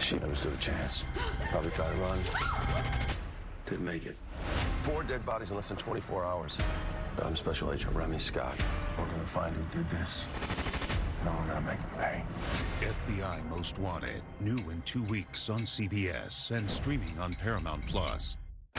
She never stood a chance. Probably tried to run. Didn't make it. 4 dead bodies in less than 24 hours. I'm Special Agent Remy Scott. We're gonna find who did this. No, we're gonna make them pay. FBI Most Wanted, new in 2 weeks on CBS and streaming on Paramount+.